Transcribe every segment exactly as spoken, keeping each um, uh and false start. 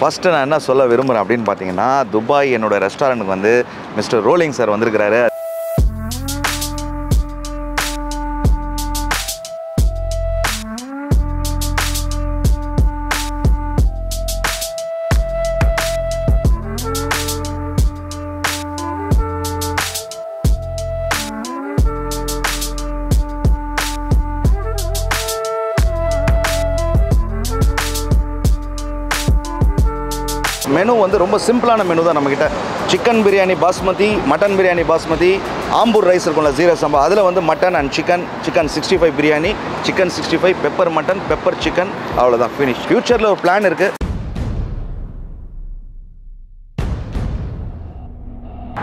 First, I will tell you about Dubai and the restaurant, Mister Rolling Sir. Menu is very simple. Menu Chicken Biryani Basmati, Mutton Biryani Basmati, Ambur Rice, Zira Samba. That is mutton and chicken, Chicken sixty-five Biryani, Chicken sixty-five, Pepper Mutton, Pepper Chicken. That is finished. Future lo plan irukku.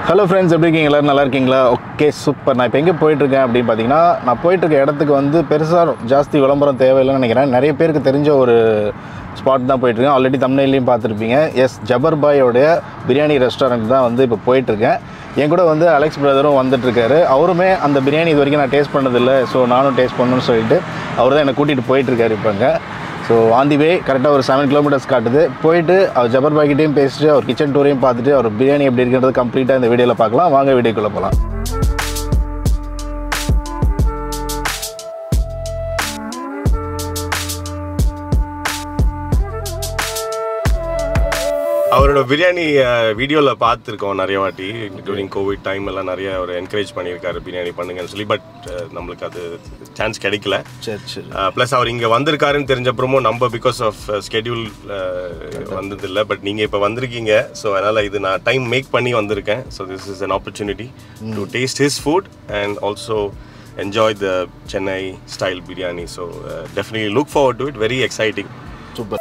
Hello friends, எப்படி இருக்கீங்க எல்லாரும் நல்லா இருக்கீங்களா? Okay super. நான் இப்போ எங்க போயிட்டு இருக்கேன் அப்படி பாத்தீங்கன்னா நான் போயிட்டு இருக்க இடத்துக்கு வந்து பெருசா ஜாஸ்தி விளம்பரம் தேவையில்லைன்னு நினைக்கிறேன். நிறைய பேருக்கு தெரிஞ்ச ஒரு ஸ்பாட் தான் போயிட்டு இருக்கேன். ஆல்ரெடி thumbnail-லயும் பார்த்திருப்பீங்க. எஸ் ஜபர் பாய் உடைய பிரியாணி ரெஸ்டாரன்ட் தான் வந்து இப்போ போயிட்டு இருக்கேன். என் கூட வந்து அலெக்ஸ் பிரதரும் வந்துட்டு இருக்காரு. அவருமே அந்த பிரியாணி இது வரைக்கும் நான் டேஸ்ட் பண்ணது இல்ல. சோ நானும் டேஸ்ட் பண்ணணும்னு சொல்லிட்டு அவர்தான் என்ன கூட்டிட்டு போயிட்டு இருக்காரு இப்பங்க. சோ ஆன் தி வே கரெக்ட்டா ஒரு seven kilometers காட்டுது. போயிட்டு அவர் ஜபர் பாய் கிட்டயும் பேசிட்டு அவர் கிச்சன் டூரையும் பார்த்துட்டு அவர் பிரியாணி எப்படி இருக்குன்றது கம்ப்ளீட்டா இந்த வீடியோல பார்க்கலாம். வாங்க வீடியோக்குள்ள போலாம். அவரோட பிரியாணி வீடியோல பார்த்திருக்கோம் நிறைய வாட்டி. டூரிங் கோவிட் டைம் எல்லாம் நிறைய ஒரு என்கரேஜ் பண்ணியிருக்காரு பிரியாணி பண்ணுங்கன்னு சொல்லி. பட் நம்மளுக்கு அது சான்ஸ் கிடைக்கல. ப்ளஸ் அவர் இங்கே வந்திருக்காருன்னு தெரிஞ்சப்புறமும் நம்ம பிகாஸ் ஆஃப் ஸ்கெடியூல் வந்ததில்லை. பட் நீங்கள் இப்போ வந்திருக்கீங்க. ஸோ அதனால் இது நான் டைம் மேக் பண்ணி வந்திருக்கேன். So this is an opportunity to taste his food and also enjoy the Chennai style biryani. So definitely look forward to it. Very exciting. Super.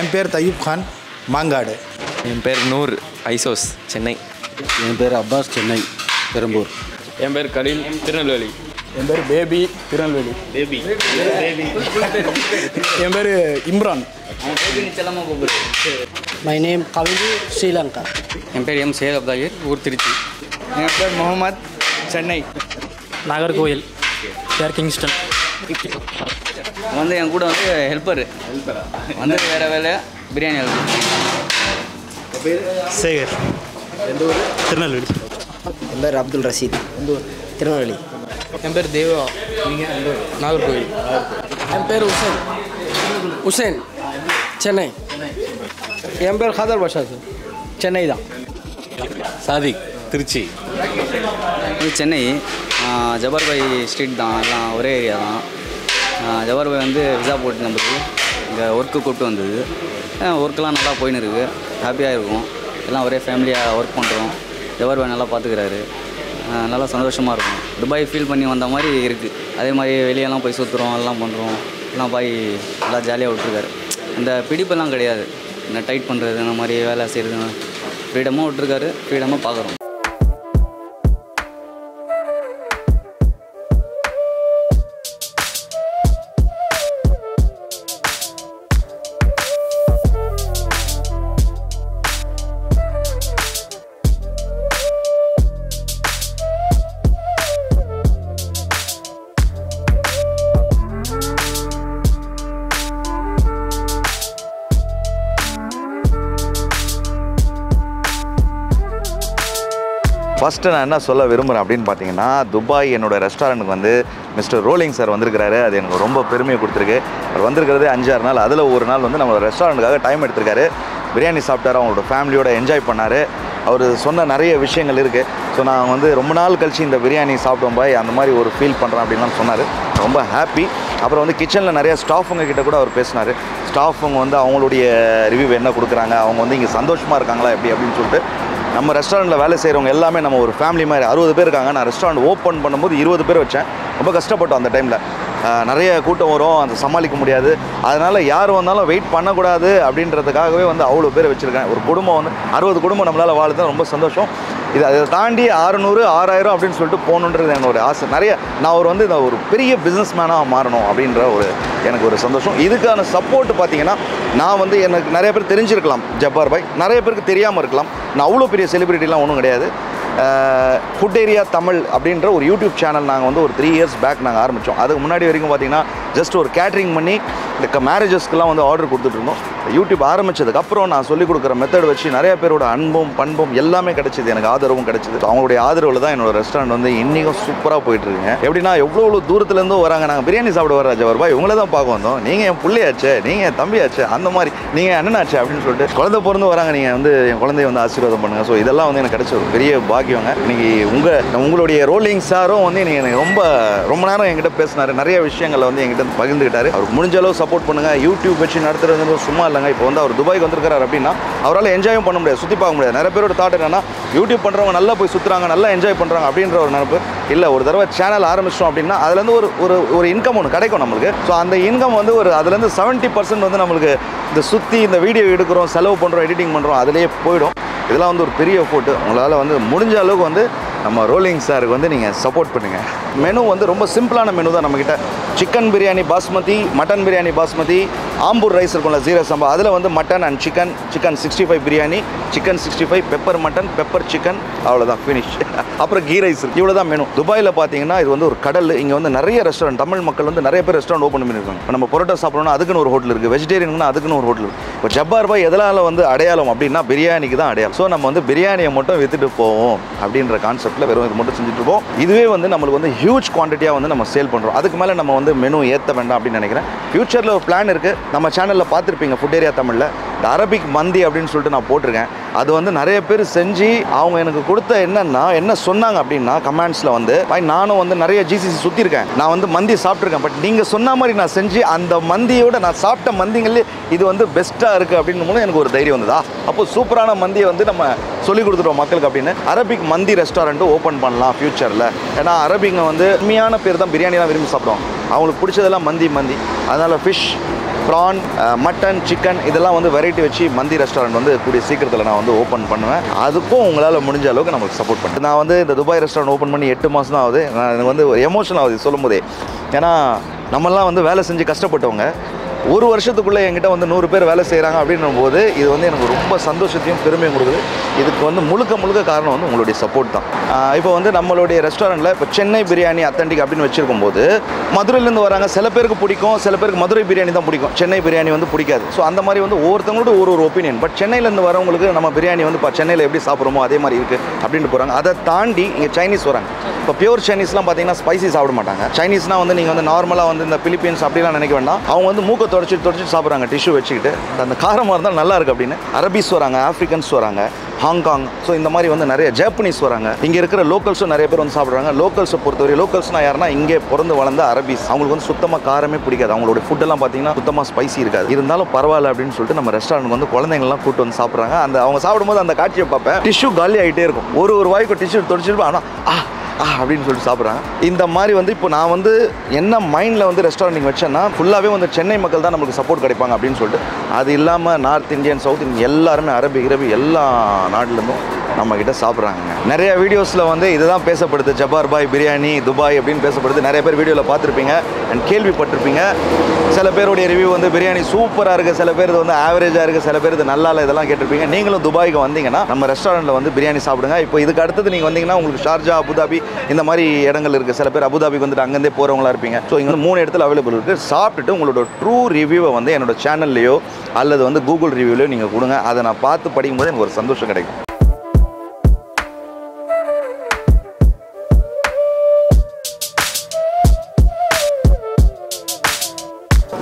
என் பேர் தயூப் கான் மாங்காடு. என் பேர் நூர் ஐசோஸ் சென்னை. என் பேர் அப்பாஸ் சென்னை பெரம்பூர். என் பேர் கலீல் திருநெல்வேலி. என் பேர் பேபி திருநெல்வேலி. பேபி என் பேர் இம்ரான். My name கவிதி Sri Lanka. என் பேர் எம் சேத் அப்தாகிர் ஊர் திருச்சி. என் பேர் முகமது சென்னை நாகர்கோயில் பேர் கிங்ஸ்டன். வந்து என் கூட வந்து ஹெல்ப்பரு ஹெல்ப்பரா வந்து வேறு வேலை பிரியாணி ஹெல்ப். சேகர் எந்த ஊர்? திருநெல்வேலி. என் பேர் அப்துல் ரஷீத். எந்த ஊர்? திருநெல்வேலி. என் பேர் தேவா. நீங்கள் எந்த ஊர்? நாகர்கோவில். என் பேர் உசேன் உசேன் சென்னை. என் பேர் ஹாதர் பாஷா சார் சென்னை தான். சாதிக் திருச்சி. சென்னை ஜபர் பாய் ஸ்ட்ரீட் தான். எல்லாம் ஒரே ஏரியா தான். ஜபர் பாய் வந்து விசா போட்டு நம்மளுக்கு இங்கே ஒர்க்கு கூப்பிட்டு வந்தது. ஒர்க்கெலாம் நல்லா போயின்னு இருக்குது. ஹாப்பியாக இருக்கும். எல்லாம் ஒரே ஃபேமிலியாக ஒர்க் பண்ணுறோம். ஜபர் பாய் நல்லா பார்த்துக்கிறாரு. நல்லா சந்தோஷமாக இருக்கும். துபாய் ஃபீல் பண்ணி வந்த மாதிரி இருக்குது. அதே மாதிரி வெளியெல்லாம் போய் சுற்றுறோம் எல்லாம் பண்ணுறோம். எல்லாம் பாய் நல்லா ஜாலியாக விட்டுருக்காரு. அந்த பிடிப்பெல்லாம் கிடையாது. என்ன டைட் பண்ணுறது இந்த மாதிரி வேலை செய்கிறது ஃப்ரீடமாக விட்டுருக்காரு. ஃப்ரீடமாக பார்க்குறோம். First, I will tell you about Dubai and the restaurant, Mister Rolling Sir. He is very proud of me. He is five days, that's why we restaurant time. He is enjoying his family. He is telling many things. So, I feel very happy. He is talking to staff in the kitchen. Staff review review. நம்ம ரெஸ்டாரண்ட்ல வேலை செய்றவங்க எல்லாமே நம்ம ஒரு family மாதிரி அறுபது பேர் இருக்காங்க. நான் ரெஸ்டாரண்ட் ஓபன் பண்ணும்போது இருபது பேர் வச்சேன். ரொம்ப கஷ்டப்பட்டோம் அந்த டைம்ல. நிறைய கூட்டம் வரும், அது சமாளிக்க முடியாது. அதனால் யார் வந்தாலும் வெயிட் பண்ணக்கூடாது அப்படின்றதுக்காகவே வந்து அவ்வளோ பேர் வச்சுருக்கேன். ஒரு குடும்பம் வந்து அறுபது குடும்பம் நம்மளால் வாழ்றது ரொம்ப சந்தோஷம். இது அதை தாண்டி அறுநூறு ஆறாயிரம் அப்படின்னு சொல்லிட்டு போகணுன்றது என்னோடய ஆசை. நிறைய நான் ஒரு வந்து ஒரு பெரிய பிஸ்னஸ் மேனாக மாறணும் அப்படின்ற ஒரு எனக்கு ஒரு சந்தோஷம். இதுக்கான சப்போர்ட் பார்த்தீங்கன்னா நான் வந்து எனக்கு நிறைய பேர் தெரிஞ்சிருக்கலாம், ஜப்பார் பாய் நிறைய பேருக்கு தெரியாமல் இருக்கலாம். நான் அவ்வளோ பெரிய செலிபிரிட்டிலாம் ஒன்றும் கிடையாது. ஃபுட் ஏரியா தமிழ் அப்படின்ற ஒரு யூடியூப் சேனல் நாங்கள் வந்து ஒரு த்ரீ இயர்ஸ் பேக் நாங்கள் ஆரம்பித்தோம். அதுக்கு முன்னாடி வரைக்கும் பார்த்திங்கன்னா ஜஸ்ட் ஒரு கேட்ரிங் பண்ணி இந்த மேரேஜஸ்க்கெலாம் வந்து ஆர்டர் கொடுத்துட்ருந்தோம். யூடியூப் ஆரம்பித்ததுக்கப்புறம் நான் சொல்லிக் கொடுக்குற மெத்தட் வச்சு நிறைய பேரோட அன்பும் பண்பும் எல்லாமே கிடச்சிது, எனக்கு ஆதரவும் கிடச்சிது. அவங்களுடைய ஆதரவில் தான் என்னோடய ரெஸ்டாரண்ட் வந்து இன்றைக்கும் சூப்பராக போயிட்டுருக்குங்க. எப்படின்னா எவ்வளோ எவ்வளோ தூரத்துலேருந்து வராங்க, நாங்கள் பிரியாணி சாப்பிட வர ஜவர் பாய் உங்களை தான் பார்க்க வந்தோம், நீங்கள் என் பிள்ளையாச்சு, நீங்கள் என் தம்பியாச்சு, அந்த மாதிரி நீங்கள் அண்ணனாச்சு அப்படின்னு சொல்லிட்டு குழந்தை பிறந்து வராங்க, நீங்கள் வந்து என் குழந்தைய வந்து ஆசீர்வாதம் பண்ணுங்கள். ஸோ இதெல்லாம் வந்து எனக்கு கிடச்ச ஒரு பெரிய பாக்கியவங்க. இன்றைக்கி உங்கள் உங்களுடைய ரோலிங் சாரும் வந்து இன்றைக்கி எனக்கு ரொம்ப ரொம்ப நேரம் என்கிட்ட பேசினார், நிறைய விஷயங்களை வந்து என்கிட்ட பகிர்ந்துக்கிட்டார். அவர் முடிஞ்ச அளவு சப்போர்ட் பண்ணுங்கள். யூடியூப் வச்சு நடத்துறது சும்மா இல்லைங்க. இப்போ வந்து அவர் துபாய்க்கு வந்திருக்கிறார் அப்படின்னா அவரால் என்ஜாயும் பண்ண முடியாது, சுற்றி பார்க்க முடியாது. நிறைய பேரோட தாட் என்னென்னா யூடியூப் பண்ணுறவங்க நல்லா போய் சுற்றுறாங்க, நல்லா என்ஜாய் பண்ணுறாங்க அப்படின்ற ஒரு நினைப்பு இல்லை. ஒரு தடவை சேனல் ஆரம்பிச்சிட்டோம் அப்படின்னா அதுலேருந்து ஒரு ஒரு ஒரு இன்கம் ஒன்று கிடைக்கும் நம்மளுக்கு. ஸோ அந்த இன்கம் வந்து ஒரு அதுலேருந்து செவன்ட்டி பர்சன்ட் வந்து நம்மளுக்கு இந்த சுற்றி இந்த வீடியோ எடுக்கிறோம், செலவு பண்ணுறோம், எடிட்டிங் பண்ணுறோம், அதிலே போயிடும். இதெல்லாம் வந்து ஒரு பெரிய ஃபோட்டு. உங்களால் வந்து முடிஞ்ச அளவுக்கு வந்து நம்ம ரோலிங் சாருக்கு வந்து நீங்கள் சப்போர்ட் பண்ணுங்கள். மெனு வந்து ரொம்ப சிம்பிளான மெனு தான் நம்மக்கிட்ட. Chicken biryani basmati, mutton biryani basmati, Ambur rice இருக்கும்ல ஜீரா சம்பா, அதில் வந்து mutton and chicken, chicken sixty five biryani, chicken sixty five pepper mutton, pepper chicken, அவ்வளோதான் ஃபினிஷ். அப்புறம் கீ ரைஸ், இவ்வளோ தான் மெனு. துபாயில் பார்த்தீங்கன்னா இது வந்து ஒரு கடல், இங்கே வந்து நிறைய ரெஸ்டாரண்ட், தமிழ் மக்கள் வந்து நிறைய பேர் ரெஸ்டாரண்ட் ஓப்பன் பண்ணியிருக்காங்க. இப்போ நம்ம பரோட்டா சாப்பிட்றோன்னா அதுக்குன்னு ஒரு ஹோட்டல் இருக்குது, வெஜிடேரியன்னா அதுக்குன்னு ஒரு ஹோட்டல் இருக்குது. இப்போ ஜப்பார் பாய் எதனால் வந்து அடையாளம் அப்படின்னா பிரியாணிக்கு தான் அடையாளம். ஸோ நம்ம வந்து பிரியாணியை மட்டும் விற்றுட்டு போவோம் அப்படின்ற கான்செப்ட் வெறும் இது மட்டும் செஞ்சுட்டு இருப்போம். இதுவே வந்து நம்மளுக்கு வந்து ஹியூஜ் குவான்டிட்டியாக வந்து நம்ம சேல் பண்ணுறோம். அதுக்கு மேலே நம்ம வந்து மெனு ஏற்ற வேண்டாம் அப்படின்னு நினைக்கிறேன். ஃபியூச்சரில் ஒரு பிளான் இருக்குது. நம்ம சேனலில் பார்த்துருப்பீங்க ஃபுட் ஏரியா தமிழில் இந்த அரபிக் மந்தி அப்படின்னு சொல்லிட்டு நான் போட்டிருக்கேன். அது வந்து நிறைய பேர் செஞ்சு அவங்க எனக்கு கொடுத்த என்னென்னா என்ன சொன்னாங்க அப்படின்னா கமெண்ட்ஸில் வந்து பாய் நானும் வந்து நிறைய ஜிசிசி சுற்றிருக்கேன், நான் வந்து மந்தி சாப்பிட்ருக்கேன், பட் நீங்கள் சொன்ன மாதிரி நான் செஞ்சு அந்த மந்தியோட நான் சாப்பிட்ட மந்திங்களே இது வந்து பெஸ்ட்டாக இருக்குது அப்படின்னும் போது எனக்கு ஒரு தைரியம் வந்ததா அப்போ சூப்பரான மந்தியை வந்து நம்ம சொல்லிக் கொடுத்துட்டோம் மக்களுக்கு அப்படின்னு அரபிக் மந்தி ரெஸ்டாரண்ட் ஓப்பன் பண்ணலாம் ஃபியூச்சரில். ஏன்னா அரபிங்க வந்து உண்மையான பேர் தான் பிரியாணிலாம் விரும்பி சாப்பிடுவோம், அவங்களுக்கு பிடிச்சதெல்லாம் மந்தி மந்தி. அதனால் ஃபிஷ், ப்ரான், மட்டன், சிக்கன் இதெல்லாம் வந்து வெரைட்டி வச்சு மந்தி ரெஸ்டாரண்ட் வந்து கூடிய சீக்கிரத்தில் நான் வந்து ஓப்பன் பண்ணுவேன். அதுக்கும் உங்களால் முடிஞ்ச அளவுக்கு நம்மளுக்கு சப்போர்ட் பண்ணுறேன். நான் வந்து இந்த துபாய் ரெஸ்டாரண்ட் ஓப்பன் பண்ணி எட்டு மாதம் தான் ஆகுது. நான் எனக்கு வந்து ஒரு எமோஷன் ஆகுது சொல்லும் போதே. ஏன்னா நம்மளாம் வந்து வேலை செஞ்சு கஷ்டப்பட்டவங்க ஒரு வருஷத்துக்குள்ளே என்கிட்ட வந்து நூறு பேர் வேலை செய்கிறாங்க அப்படின்னும் போது இது வந்து எனக்கு ரொம்ப சந்தோஷத்தையும் பெருமையும் கொடுக்குது. இதுக்கு வந்து முழுக்க முழுக்க காரணம் வந்து உங்களுடைய சப்போர்ட் தான். இப்போ வந்து நம்மளுடைய ரெஸ்டாரண்ட்டில் இப்போ சென்னை பிரியாணி அத்தன்டிக் அப்படின்னு வச்சுருக்கும் போது மதுரையிலேருந்து வராங்க, சில பேருக்கு பிடிக்கும், சில பேருக்கு மதுரை பிரியாணி தான் பிடிக்கும், சென்னை பிரியாணி வந்து பிடிக்காது. ஸோ அந்த மாதிரி வந்து ஒவ்வொருத்தவங்களோட ஒரு ஒரு ஒப்பீனியன். பட் சென்னையிலேருந்து வரவங்களுக்கு நம்ம பிரியாணி வந்து இப்போ சென்னையில் எப்படி சாப்பிட்றோமோ அதே மாதிரி இருக்குது அப்படின்ட்டு போகிறாங்க. அதை தாண்டி இங்கே சைனீஸ் வராங்க. இப்போ பியூர் சைனீஸ்லாம் பார்த்தீங்கன்னா ஸ்பைசி சாப்பிட மாட்டாங்க. சைனீஸ்னால் வந்து நீங்கள் வந்து நார்மலாக வந்து இந்த பிலிப்பீன்ஸ் அப்படிலாம் நினைக்க வேண்டாம், அவங்க வந்து மூக்க தொடச்சிட்டு தொடச்சிட்டு சாப்பிட்றாங்க டிஷ்யூ வச்சுக்கிட்டு, அந்த காரமாக இருந்தால் நல்லா இருக்குது அப்படின்னு. அரபிஸ் வராங்க, ஆஃப்ரிக்கன்ஸ் வராங்க, ஹாங்காங், ஸோ இந்த மாதிரி வந்து நிறைய ஜப்பனீஸ் வராங்க. இங்கே இருக்கிற லோக்கல்ஸும் நிறைய பேர் வந்து சாப்பிட்றாங்க. லோக்கல்ஸை பொறுத்தவரை லோக்கல்ஸ்னால் யாருன்னா இங்கே பிறந்து வளர்ந்த அரபிஸ், அவங்களுக்கு வந்து சுத்தமாக காரமே பிடிக்காது, அவங்களோட ஃபுட்டெல்லாம் பார்த்தீங்கன்னா சுத்தமாக ஸ்பைசி இருக்காது. இருந்தாலும் பரவாயில்ல அப்படின்னு சொல்லிட்டு நம்ம ரெஸ்டாரண்ட் வந்து குழந்தைங்கள்லாம் கூப்பிட்டு வந்து சாப்பிட்றாங்க. அந்த அவங்க சாப்பிடும்போது அந்த காட்சியை பார்ப்பேன், டிஷ்யூ காலி ஆகிட்டே இருக்கும், ஒரு ஒரு வாய்க்கு டிஷ்யூ தொடச்சிருப்பேன், ஆனால் ஆ அப்படின்னு சொல்லிட்டு சாப்பிட்றாங்க. இந்த மாதிரி வந்து இப்போ நான் வந்து என்ன மைண்டில் வந்து ரெஸ்டாரண்ட் வச்சேன்னா ஃபுல்லாகவே வந்து சென்னை மக்கள் தான் நமக்கு சப்போர்ட் கிடைப்பாங்க அப்படின்னு சொல்லிட்டு, அது இல்லாமல் நார்த் இந்தியன், சவுத் இந்தியன் எல்லாருமே அரபி கிரபி எல்லா நாட்டிலேருந்தும் நம்மக்கிட்ட சாப்பிட்றாங்க. நிறைய வீடியோஸில் வந்து இதுதான் பேசப்படுது, ஜப்பார் பாய் பிரியாணி துபாய் அப்படின்னு பேசப்படுது. நிறைய பேர் வீடியோவில் பார்த்துருப்பீங்க அண்ட் கேள்விப்பட்டிருப்பீங்க. சில பேருடைய ரிவ்யூ வந்து பிரியாணி சூப்பராக இருக்குது, சில பேர் இது வந்து ஆவரேஜாக இருக்குது, சில பேர் இது நல்லா இல்லை, இதெல்லாம் கேட்டிருப்பீங்க. நீங்களும் துபாய்க்கு வந்தீங்கன்னா நம்ம ரெஸ்டாரண்ட்டில் வந்து பிரியாணி சாப்பிடுங்க. இப்போ இதுக்கு அடுத்தது நீங்கள் வந்தீங்கன்னா உங்களுக்கு ஷார்ஜா, அபுதாபி இந்த மாதிரி இடங்கள் இருக்குது. சில பேர் அபுதாபிக்கு வந்துட்டு அங்கேருந்தே போகிறவங்களா இருப்பீங்க. ஸோ இங்கே மூணு இடத்துல அவைலபிள் இருக்குது. சாப்பிட்டுட்டு உங்களோட ட்ரூ ரிவ்யூவை வந்து என்னோட சேனல்லையோ அல்லது வந்து கூகுள் ரிவ்யூலையோ நீங்கள் கொடுங்க. அதை நான் பார்த்து படிக்கும்போது எனக்கு ஒரு சந்தோஷம் கிடைக்கும்.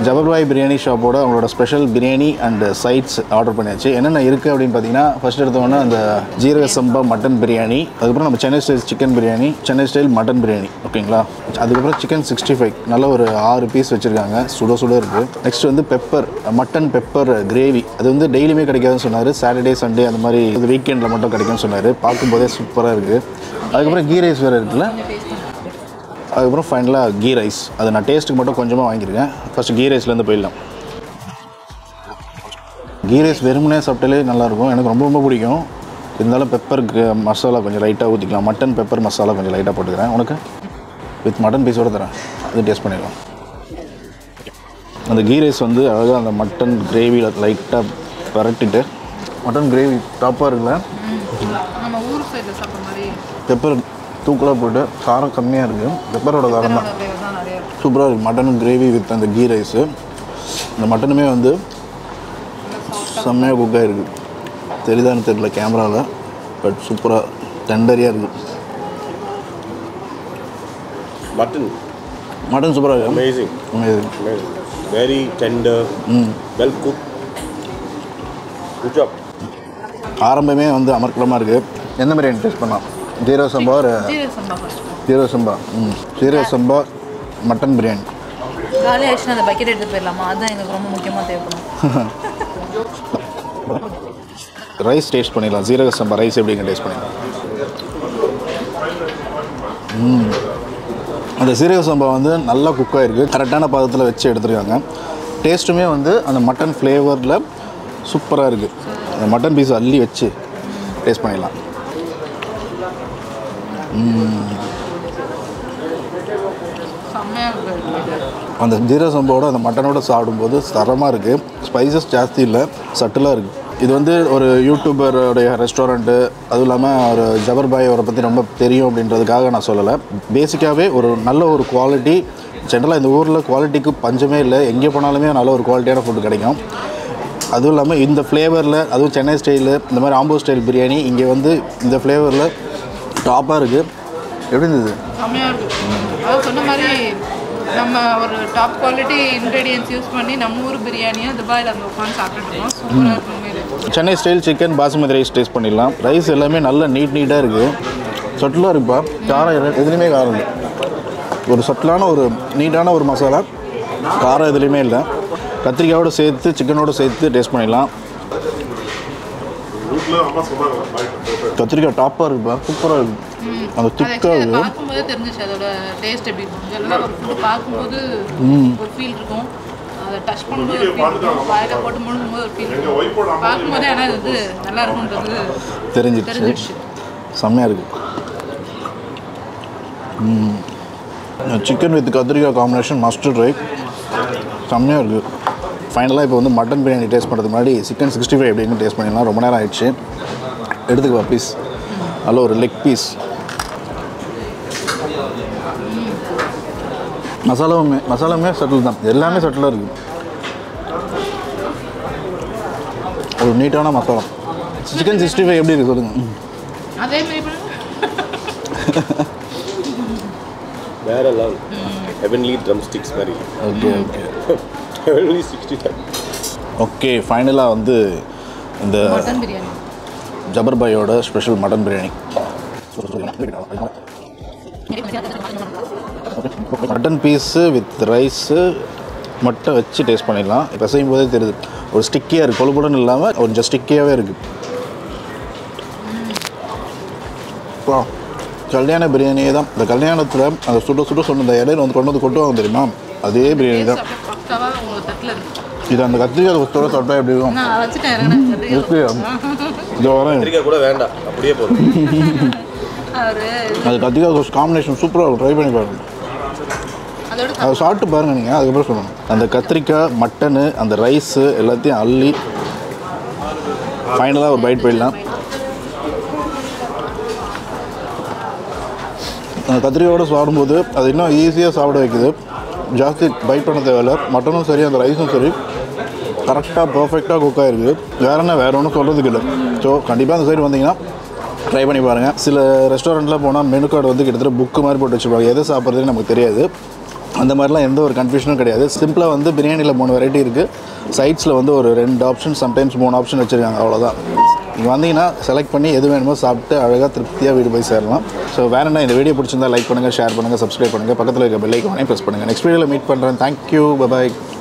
ஜபர் பாய் பிரியாணி ஷாப்போட அவங்களோட special biryani and sides order பண்ணியாச்சு. என்னென்ன இருக்குது அப்படின்னு பார்த்தீங்கன்னா ஃபஸ்ட் எடுத்தோன்னா அந்த ஜீரக சம்பா மட்டன் பிரியாணி, அதுக்கப்புறம் நம்ம Chennai style chicken biryani, Chennai style mutton biryani, ஓகேங்களா. அதுக்கப்புறம் சிக்கன் சிக்ஸ்டி ஃபைவ் நல்ல ஒரு ஆறு பீஸ் வச்சுருக்காங்க, சுட சுட இருக்குது. நெக்ஸ்ட் வந்து பெப்பர் மட்டன் பெப்பர் கிரேவி, அது வந்து டெய்லியுமே கிடைக்காதுன்னு சொன்னார், சாட்டர்டே சண்டே அந்த மாதிரி இது வீக்கெண்டில் மட்டும் கிடைக்கும்னு சொன்னார். பார்க்கும்போதே சூப்பராக இருக்குது. அதுக்கப்புறம் கீ ரைஸ் வேறு இருக்குல்ல, அதுக்கப்புறம் ஃபைனலாக கீ ரைஸ். அதை நான் டேஸ்ட்டுக்கு மட்டும் கொஞ்சமாக வாங்கியிருக்கேன். ஃபஸ்ட்டு கீ ரைஸ்லேருந்து போயிடலாம். கீ ரைஸ் வெறுமனே சாப்பிட்டாலே நல்லாயிருக்கும், எனக்கு ரொம்ப ரொம்ப பிடிக்கும். இருந்தாலும் பெப்பர் மசாலா கொஞ்சம் லைட்டாக ஊற்றிக்கலாம். மட்டன் பெப்பர் மசாலா கொஞ்சம் லைட்டாக போட்டுக்கிறேன். உனக்கு வித் மட்டன் பீஸோடு தரேன், அது டேஸ்ட் பண்ணிடலாம். அந்த கீ ரைஸ் வந்து அழகாக அந்த மட்டன் கிரேவியில் லைட்டாக பரட்டிட்டு, மட்டன் கிரேவி டாப்பாக இருக்குல்ல, பெப்பர் தூக்கலாக போட்டு, காரம் கம்மியாக இருக்குது, பெப்பரோட காரம் தான் சூப்பராக இருக்குது. மட்டன் கிரேவி வித் அந்த கீ ரைஸு, இந்த மட்டனுமே வந்து செம்மையாக குக்காக இருக்குது. தெரியுதான்னு தெரியல கேமராவில், பட் சூப்பராக டெண்டரியாக இருக்குது மட்டன். மட்டன் சூப்பராக இருக்குது. Amazing amazing amazing, very tender, well cook, good job. ஆரம்பமே வந்து அமர்க்கலமாக இருக்குது. எந்த மாதிரி டேஸ்ட் பண்ணலாம்? ஜீரா சம்பா, ஜீரா சம்பா, ம் ஜீரா சம்பா, மட்டன் பிரியாணி. காலி ஆயிடுச்சுன்னா அந்த பக்கெட் எடுத்து போயிடலாமா? அதுதான் எனக்கு ரொம்ப முக்கியமாக தேவைப்படும். ரைஸ் டேஸ்ட் பண்ணிடலாம். ஜீரக சம்பா ரைஸ் எப்படிங்க டேஸ்ட் பண்ணிடலாம். ம், அந்த சீரக சம்பா வந்து நல்லா குக்காக இருக்குது, கரெக்டான பாதத்தில் வச்சு எடுத்துருக்காங்க. டேஸ்ட்டுமே வந்து அந்த மட்டன் ஃப்ளேவரில் சூப்பராக இருக்குது. அந்த மட்டன் பீஸ் அள்ளி வச்சு டேஸ்ட் பண்ணிடலாம். அந்த ஜீரக சம்பாவோட அந்த மட்டனோட சாப்பிடும்போது தரமாக இருக்குது. ஸ்பைசஸ் ஜாஸ்தி இல்லை, சட்டிலாக இருக்குது. இது வந்து ஒரு யூடியூபருடைய ரெஸ்டாரண்ட்டு, அதுவும் இல்லாமல் ஒரு ஜபர் பாய் அவரை பற்றி ரொம்ப தெரியும் அப்படின்றதுக்காக நான் சொல்லலை. பேசிக்காகவே ஒரு நல்ல ஒரு குவாலிட்டி, ஜென்ரலாக இந்த ஊரில் குவாலிட்டிக்கு பஞ்சமே இல்லை, எங்கே போனாலுமே நல்ல ஒரு குவாலிட்டியான ஃபுட்டு கிடைக்கும். அதுவும் இல்லாமல் இந்த ஃப்ளேவரில், அதுவும் சென்னை ஸ்டைலு, இந்த மாதிரி ஆம்பூர் ஸ்டைல் பிரியாணி இங்கே வந்து இந்த ஃப்ளேவரில் டாப்பாக இருக்குது. எப்படி இருந்தது? சொன்ன மாதிரி நம்ம ஒரு டாப் குவாலிட்டி இன்க்ரீடியன்ஸ் யூஸ் பண்ணி நம்ம ஊர் பிரியாணியாக துபாயில் அந்த உட்காந்து சாப்பிட்டுருக்கோம். சூப்பராக இருக்கும். Chennai style chicken basmati rice taste பண்ணிடலாம். ரைஸ் எல்லாமே நல்லா நீட் நீட்டாக இருக்குது, சட்டிலாக இருப்பா, காரம் எதுலேயுமே காரம் இல்லை, ஒரு சட்டிலான ஒரு நீட்டான ஒரு மசாலா, காரம் எதுலேயுமே இல்லை. கத்திரிக்காயோடு சேர்த்து சிக்கனோடு சேர்த்து டேஸ்ட் பண்ணிடலாம். கத்திரிக்காய் டாப்பாக இருக்குப்பா, சூப்பராக இருக்குது, அந்த திக்காக இருக்குது. பார்க்கும்போது தெரிஞ்சிச்சு அதோட டேஸ்ட் எப்படி இருக்கும். பார்க்கும்போது ஒரு ஃபீல் இருக்கும், அதை டச் பண்ணும்போது வாயில் போட்டு முழுங்கும்போது ஒரு ஃபீல் இருக்கும். பார்க்கும்போது ஆனால் இது நல்லா இருக்கும்ன்றது தெரிஞ்சிச்சு. செம்மையாக இருக்குது. சிக்கன் வித் கத்திரிக்காய் காம்பினேஷன் மஸ்ட் ட்ரை. செம்மையாக இருக்குது. ஃபைனலாக இப்போ வந்து மட்டன் பிரியாணி டேஸ்ட் பண்ணுறதுக்கு முன்னாடி சிக்கன் சிக்ஸ்டி ஃபைவ் எப்படின்னு டேஸ்ட் பண்ணிடலாம். ரொம்ப நேரம் ஆயிடுச்சு. எடுத்துக்குவா பீஸ், நல்ல ஒரு லெக் பீஸ். மசாலாவுமே மசாலாவுமே சட்டில் தான், எல்லாமே சட்டிலாக இருக்குது, ஒரு நீட்டான மசாலா. சிக்கன் சிக்ஸ்டி ஃபைவ் எப்படி இருக்குது சொல்லுங்கள். வேற லெவல். ஹெவன்லி ட்ரம் ஸ்டிக்ஸ் மாதிரி. Okay okay, heavenly sixty five. Okay, ஃபைனலாக வந்து இந்த மட்டன் பிரியாணி, ஜபர் பாயோட special mutton biryani. Mutton piece with rice மட்டும் வச்சு டேஸ்ட் பண்ணிடலாம். இப்போ செய்யும் போதே தெரியுது, ஒரு ஸ்டிக்கியாக இருக்குது, கொழுப்புடன் இல்லாமல் கொஞ்சம் ஸ்டிக்கியாகவே இருக்குது. கல்யாண பிரியாணியே தான். இந்த கல்யாணத்தில் அந்த சுட சுட சொன்ன இந்த இடையில வந்து கொண்டு வந்து கொட்டுவாங்க தெரியுமா, அதே பிரியாணி தான் இது. அந்த கத்திரிக்காய் சுட தொட்டா எப்படி இருக்கும், அது கத்திரிக்காய் காம்பினேஷன் சூப்பராக இருக்கும். ட்ரை பண்ணி பாருங்கள், அதை சாப்பிட்டு பாருங்கள் நீங்கள், அதுக்கப்புறம் சொல்லணும். அந்த கத்திரிக்காய், மட்டனு, அந்த ரைஸு எல்லாத்தையும் அள்ளி ஃபைனலாக ஒரு பைட் போயிடலாம். அந்த கத்திரிக்காயோடு சாப்பிடும்போது அது இன்னும் ஈஸியாக சாப்பிட வைக்குது, ஜாஸ்தி பைட் பண்ண தேவையில்லை. மட்டனும் சரி, அந்த ரைஸும் சரி, கரெக்டாக பர்ஃபெக்டாக குக் ஆகிருக்கு. வேறு என்ன, வேறு ஒன்றும் சொல்கிறதுக்கு இல்லை. ஸோ கண்டிப்பாக அந்த சைடு வந்தீங்கன்னா ட்ரை பண்ணி பாருங்கள். சில ரெஸ்டாரண்ட்டில் போனால் மெனு கார்டு வந்து கிட்டத்தட்ட புக்கு மாதிரி போட்டு வச்சுருப்பாங்க, எதை சாப்பிட்றதுன்னு நமக்கு தெரியாது. அந்த மாதிரிலாம் எந்த ஒரு கன்ஃபியூஷனும் கிடையாது. சிம்பிளாக வந்து பிரியாணியில் மூணு வெரைட்டி இருக்குது, சைட்ஸில் வந்து ஒரு ரெண்டு ஆப்ஷன், சம்டைம்ஸ் மூணு ஆப்ஷன் வச்சுருக்காங்க. அவ்வளோதான், நீங்கள் வந்தீங்கன்னா செலக்ட் பண்ணி எது வேணுமோ சாப்பிட்டு அழகாக திருப்தியாக வீடு போய் சேரலாம். ஸோ வேணுன்னா இந்த வீடியோ பிடிச்சிருந்தால் லைக் பண்ணுங்கள், ஷேர் பண்ணுங்கள், சப்ஸ்கிரைப் பண்ணுங்கள், பக்கத்தில் இருக்க பெல் ஐக்கானே ப்ரெஸ் பண்ணுங்கள். நெக்ஸ்ட் வீடியோவில் மீட் பண்ணுறேன். தேங்க்யூ, பை பாய்.